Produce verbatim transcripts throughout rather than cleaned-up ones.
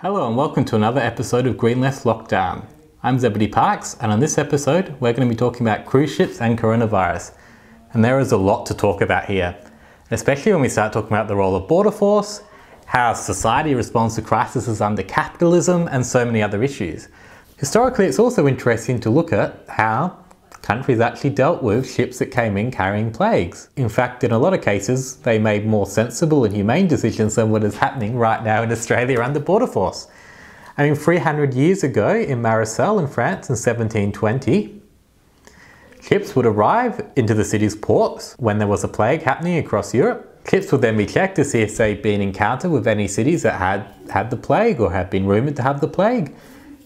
Hello and welcome to another episode of Green Left Lockdown. I'm Zebedee Parks, and on this episode we're going to be talking about cruise ships and coronavirus. And there is a lot to talk about here, especially when we start talking about the role of Border Force, how society responds to crises under capitalism, and so many other issues. Historically, it's also interesting to look at how countries actually dealt with ships that came in carrying plagues. In fact, in a lot of cases, they made more sensible and humane decisions than what is happening right now in Australia under Border Force. I mean, three hundred years ago in Marseille in France in seventeen twenty, ships would arrive into the city's ports when there was a plague happening across Europe. Ships would then be checked to see if they'd been encountered with any cities that had had the plague or had been rumoured to have the plague.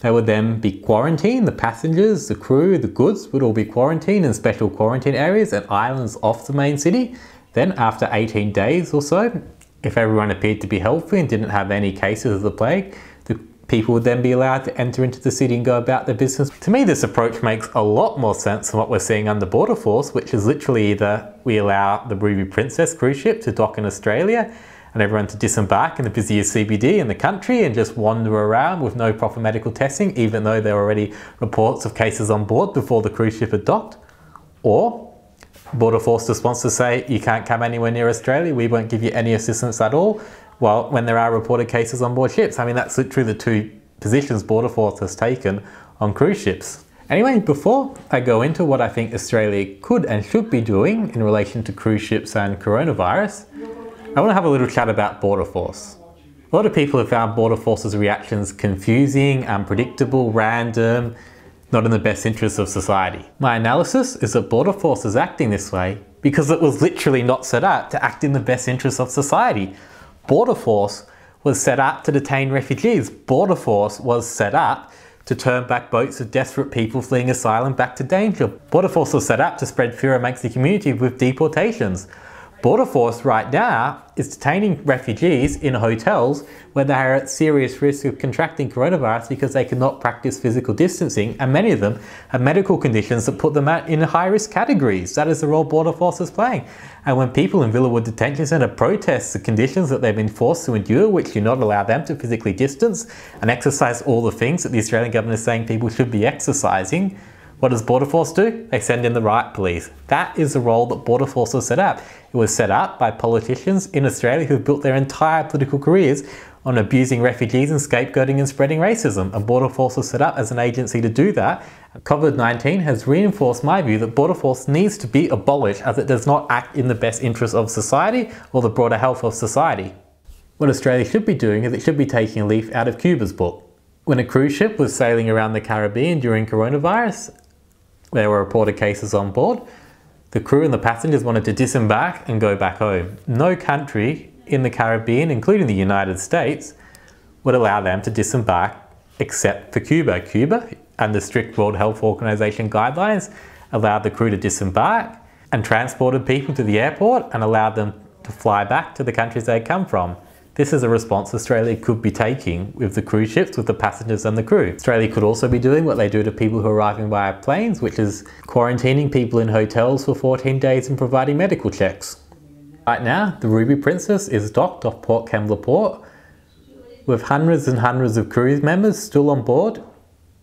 They would then be quarantined. The passengers, the crew, the goods would all be quarantined in special quarantine areas and islands off the main city. Then after eighteen days or so, if everyone appeared to be healthy and didn't have any cases of the plague, the people would then be allowed to enter into the city and go about their business. To me, this approach makes a lot more sense than what we're seeing under Border Force, which is literally either we allow the Ruby Princess cruise ship to dock in Australia and everyone to disembark in the busiest C B D in the country and just wander around with no proper medical testing, even though there were already reports of cases on board before the cruise ship had docked. Or Border Force just wants to say, you can't come anywhere near Australia, we won't give you any assistance at all, well, when there are reported cases on board ships. I mean, that's literally the two positions Border Force has taken on cruise ships. Anyway, before I go into what I think Australia could and should be doing in relation to cruise ships and coronavirus, I want to have a little chat about Border Force. A lot of people have found Border Force's reactions confusing, unpredictable, random, not in the best interests of society. My analysis is that Border Force is acting this way because it was literally not set up to act in the best interests of society. Border Force was set up to detain refugees. Border Force was set up to turn back boats of desperate people fleeing asylum back to danger. Border Force was set up to spread fear amongst the community with deportations. Border Force right now is detaining refugees in hotels where they are at serious risk of contracting coronavirus because they cannot practice physical distancing, and many of them have medical conditions that put them out in high-risk categories. That is the role Border Force is playing. And when people in Villawood Detention Centre protest the conditions that they've been forced to endure, which do not allow them to physically distance and exercise all the things that the Australian government is saying people should be exercising, what does Border Force do? They send in the riot police. That is the role that Border Force was set up. It was set up by politicians in Australia who've built their entire political careers on abusing refugees and scapegoating and spreading racism. And Border Force was set up as an agency to do that. COVID nineteen has reinforced my view that Border Force needs to be abolished as it does not act in the best interests of society or the broader health of society. What Australia should be doing is it should be taking a leaf out of Cuba's book. When a cruise ship was sailing around the Caribbean during coronavirus, there were reported cases on board. The crew and the passengers wanted to disembark and go back home. No country in the Caribbean, including the United States, would allow them to disembark except for Cuba. Cuba, under strict World Health Organization guidelines, allowed the crew to disembark and transported people to the airport and allowed them to fly back to the countries they'd come from. This is a response Australia could be taking with the cruise ships, with the passengers and the crew. Australia could also be doing what they do to people who are arriving via planes, which is quarantining people in hotels for fourteen days and providing medical checks. Right now, the Ruby Princess is docked off Port Kembla Port with hundreds and hundreds of crew members still on board.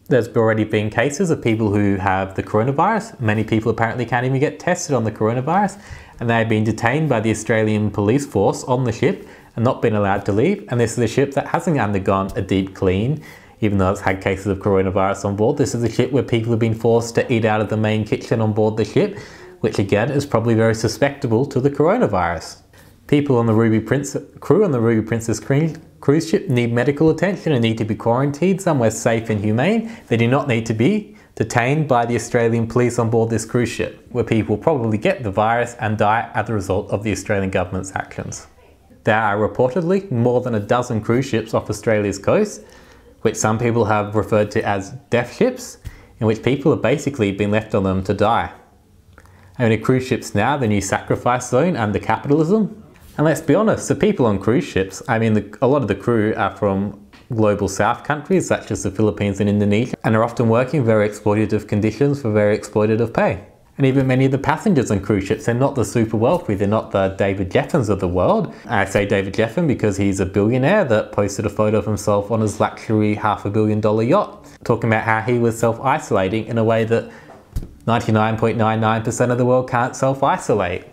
There's already been cases of people who have the coronavirus. Many people apparently can't even get tested on the coronavirus, and they've been detained by the Australian police force on the ship and not been allowed to leave. And this is a ship that hasn't undergone a deep clean, even though it's had cases of coronavirus on board. This is a ship where people have been forced to eat out of the main kitchen on board the ship, which again is probably very susceptible to the coronavirus. People on the Ruby Princess crew on the Ruby Princess cruise Cruise ship need medical attention and need to be quarantined somewhere safe and humane. They do not need to be detained by the Australian police on board this cruise ship, where people probably get the virus and die as a result of the Australian government's actions. There are reportedly more than a dozen cruise ships off Australia's coast, which some people have referred to as death ships, in which people have basically been left on them to die. I mean, a cruise ship's now the new sacrifice zone under capitalism. And let's be honest, the people on cruise ships, I mean, the, a lot of the crew are from global south countries such as the Philippines and Indonesia, and are often working very exploitative conditions for very exploitative pay. and even many of the passengers on cruise ships, they're not the super wealthy, they're not the David Jeffers of the world. I say David Jeffers because he's a billionaire that posted a photo of himself on his luxury half a billion dollar yacht, talking about how he was self-isolating in a way that ninety-nine point nine nine percent of the world can't self-isolate.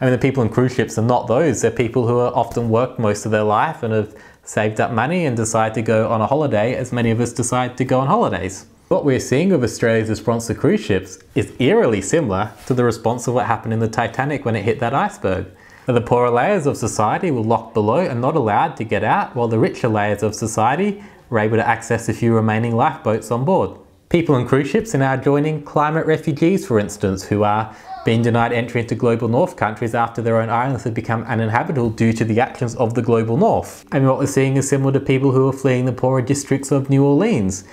I mean, the people in cruise ships are not those, they're people who are often worked most of their life and have saved up money and decide to go on a holiday, as many of us decide to go on holidays. What we're seeing of Australia's response to cruise ships is eerily similar to the response of what happened in the Titanic when it hit that iceberg. The poorer layers of society were locked below and not allowed to get out, while the richer layers of society were able to access a few remaining lifeboats on board. People on cruise ships are now joining climate refugees, for instance, who are being denied entry into global north countries after their own islands have become uninhabitable due to the actions of the global north. And what we're seeing is similar to people who are fleeing the poorer districts of New Orleans,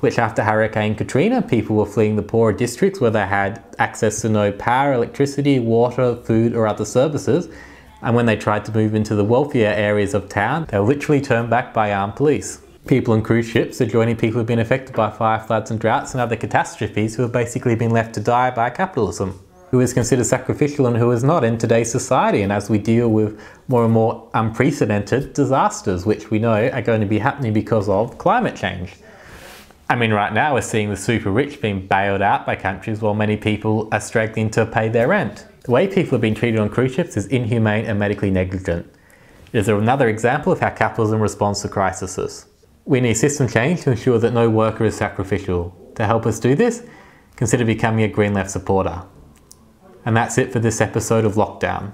which after Hurricane Katrina, people were fleeing the poorer districts where they had access to no power, electricity, water, food or other services. And when they tried to move into the wealthier areas of town, they were literally turned back by armed police. People on cruise ships are joining people who have been affected by fire, floods and droughts and other catastrophes, who have basically been left to die by capitalism. Who is considered sacrificial and who is not in today's society, and as we deal with more and more unprecedented disasters, which we know are going to be happening because of climate change. I mean, right now we're seeing the super rich being bailed out by countries while many people are struggling to pay their rent. The way people have been treated on cruise ships is inhumane and medically negligent. It is another example of how capitalism responds to crises. We need system change to ensure that no worker is sacrificial. To help us do this, consider becoming a Green Left supporter. And that's it for this episode of Lockdown.